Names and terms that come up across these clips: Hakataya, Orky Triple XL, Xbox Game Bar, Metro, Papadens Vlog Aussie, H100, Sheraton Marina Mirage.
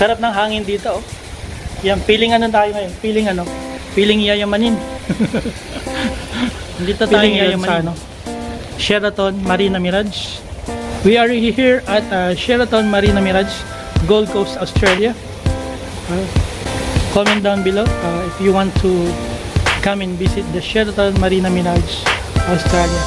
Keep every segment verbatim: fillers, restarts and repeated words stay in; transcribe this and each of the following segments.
Sarap ng hangin dito. Oh. Yan, feeling ano tayo ngayon? Feeling ano? Feeling yayamanin. Dito tayo yayamanin sa ano? Sheraton Marina Mirage. We are here at uh, Sheraton Marina Mirage, Gold Coast, Australia. Uh, comment down below uh, if you want to come and visit the Sheraton Marina Mirage, Australia.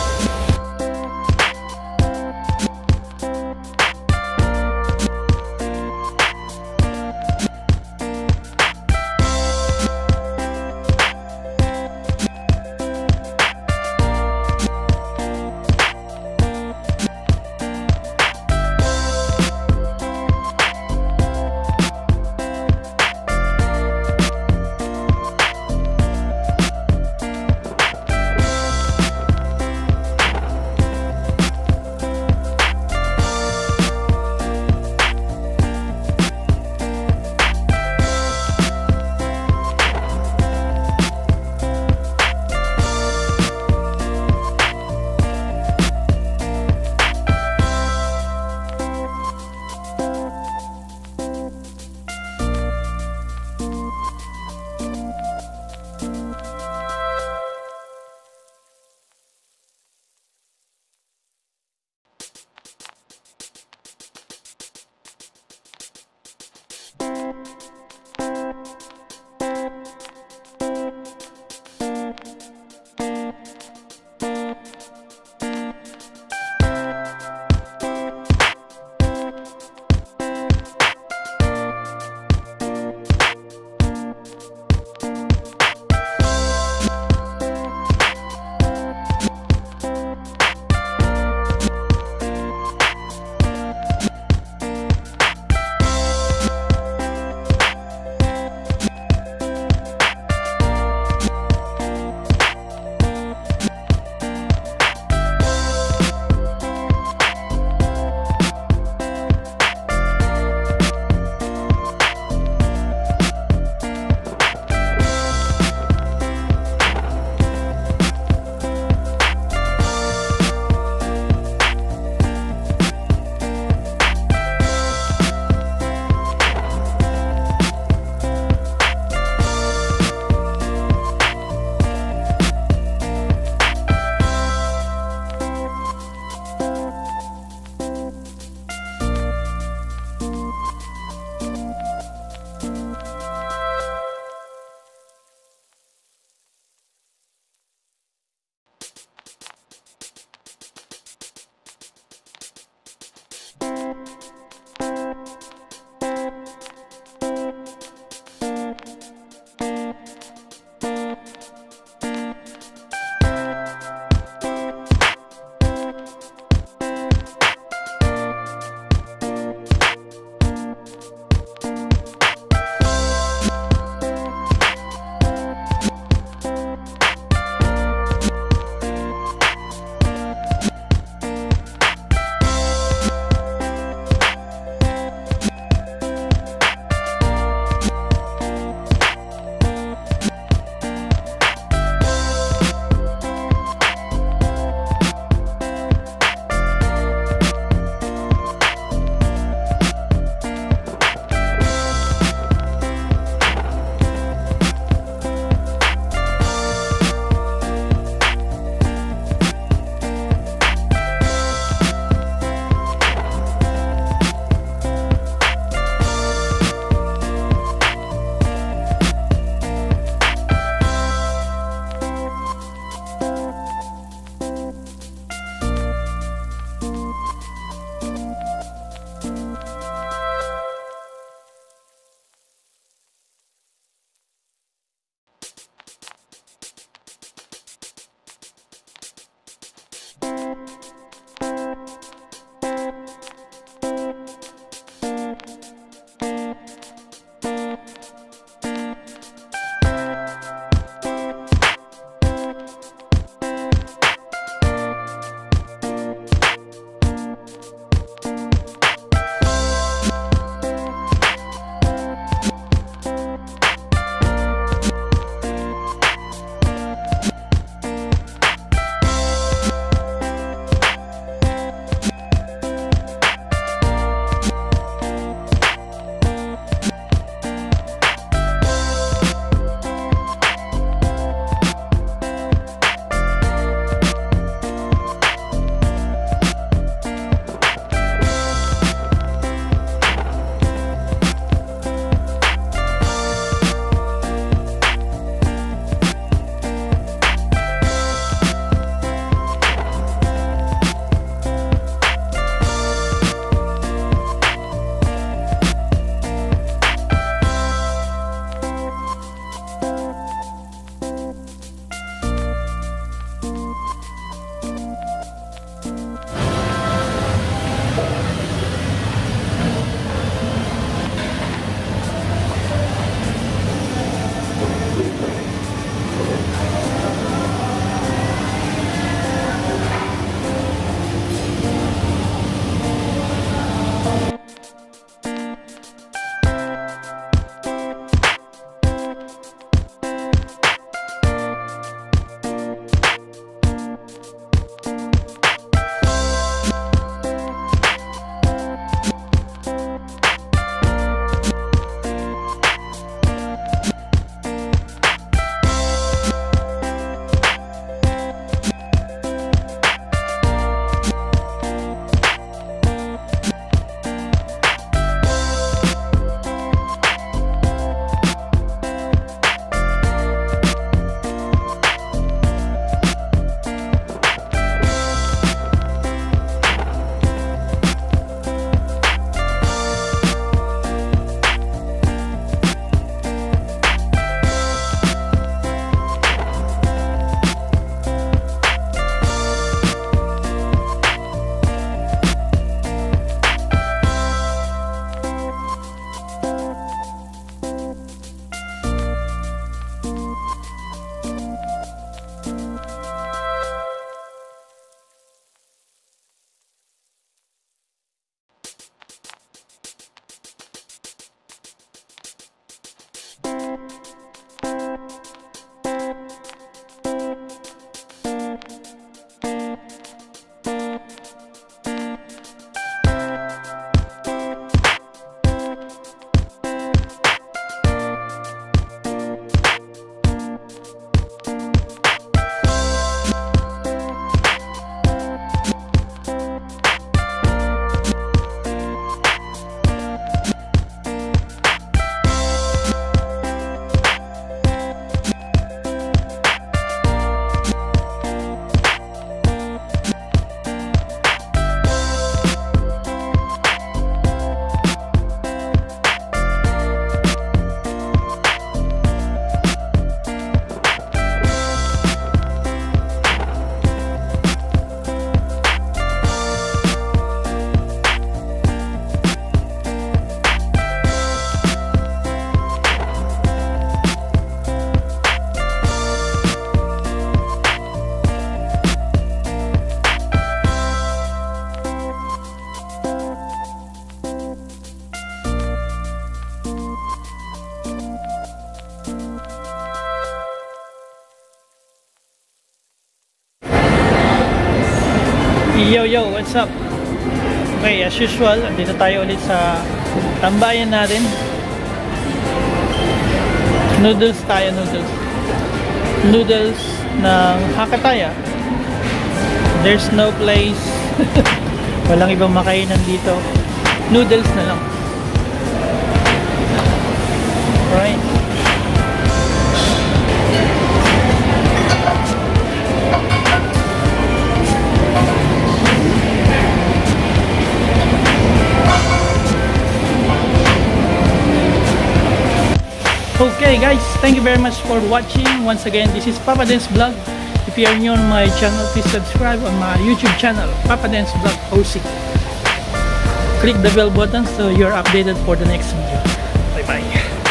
Yo yo, what's up? Okay, as usual, dito tayo ulit sa tambayan natin. Noodles tayo, noodles. Noodles ng Hakataya. There's no place. Walang ibang makainan dito. Noodles na lang. Alright. Okay guys, thank you very much for watching. Once again, this is Papadens Vlog. If you are new on my channel, please subscribe on my YouTube channel, Papadens Vlog Aussie. Click the bell button so you're updated for the next video. Bye bye.